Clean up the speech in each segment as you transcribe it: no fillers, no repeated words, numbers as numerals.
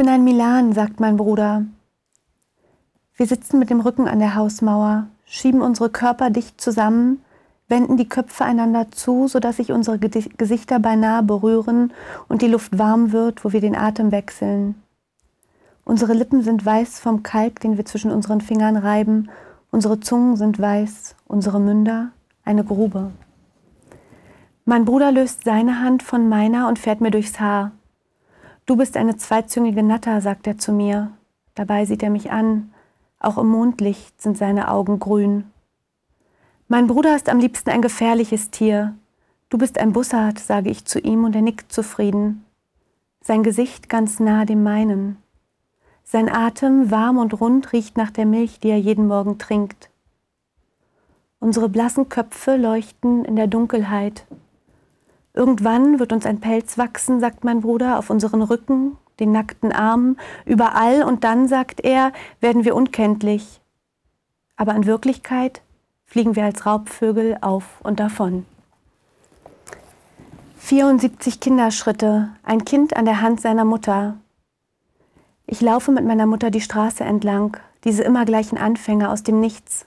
bin ein Milan, sagt mein Bruder. Wir sitzen mit dem Rücken an der Hausmauer, schieben unsere Körper dicht zusammen, wenden die Köpfe einander zu, sodass sich unsere Gesichter beinahe berühren und die Luft warm wird, wo wir den Atem wechseln. Unsere Lippen sind weiß vom Kalk, den wir zwischen unseren Fingern reiben, unsere Zungen sind weiß, unsere Münder eine Grube. Mein Bruder löst seine Hand von meiner und fährt mir durchs Haar. Du bist eine zweizüngige Natter, sagt er zu mir. Dabei sieht er mich an. Auch im Mondlicht sind seine Augen grün. Mein Bruder ist am liebsten ein gefährliches Tier. Du bist ein Bussard, sage ich zu ihm, und er nickt zufrieden. Sein Gesicht ganz nah dem meinen. Sein Atem, warm und rund, riecht nach der Milch, die er jeden Morgen trinkt. Unsere blassen Köpfe leuchten in der Dunkelheit. Irgendwann wird uns ein Pelz wachsen, sagt mein Bruder, auf unseren Rücken, den nackten Armen, überall, und dann, sagt er, werden wir unkenntlich. Aber in Wirklichkeit fliegen wir als Raubvögel auf und davon. 74 Kinderschritte, ein Kind an der Hand seiner Mutter. Ich laufe mit meiner Mutter die Straße entlang, diese immer gleichen Anfänger aus dem Nichts.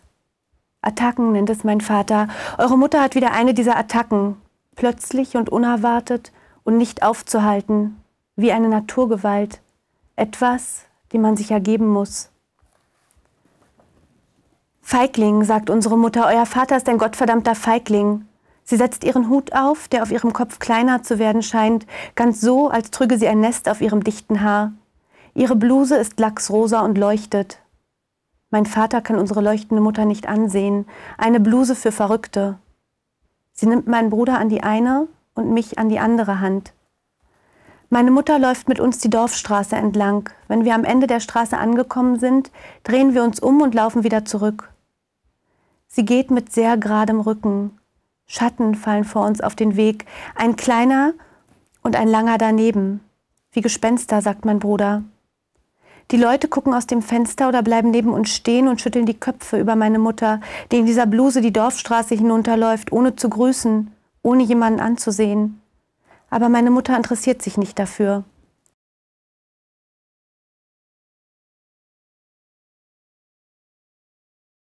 Attacken nennt es mein Vater. Eure Mutter hat wieder eine dieser Attacken. Plötzlich und unerwartet und nicht aufzuhalten. Wie eine Naturgewalt. Etwas, dem man sich ergeben muss. Feigling, sagt unsere Mutter, euer Vater ist ein gottverdammter Feigling. Sie setzt ihren Hut auf, der auf ihrem Kopf kleiner zu werden scheint, ganz so, als trüge sie ein Nest auf ihrem dichten Haar. Ihre Bluse ist lachsrosa und leuchtet. Mein Vater kann unsere leuchtende Mutter nicht ansehen. Eine Bluse für Verrückte. Sie nimmt meinen Bruder an die eine und mich an die andere Hand. Meine Mutter läuft mit uns die Dorfstraße entlang. Wenn wir am Ende der Straße angekommen sind, drehen wir uns um und laufen wieder zurück. Sie geht mit sehr geradem Rücken. Schatten fallen vor uns auf den Weg. Ein kleiner und ein langer daneben. Wie Gespenster, sagt mein Bruder. Die Leute gucken aus dem Fenster oder bleiben neben uns stehen und schütteln die Köpfe über meine Mutter, die in dieser Bluse die Dorfstraße hinunterläuft, ohne zu grüßen, ohne jemanden anzusehen. Aber meine Mutter interessiert sich nicht dafür.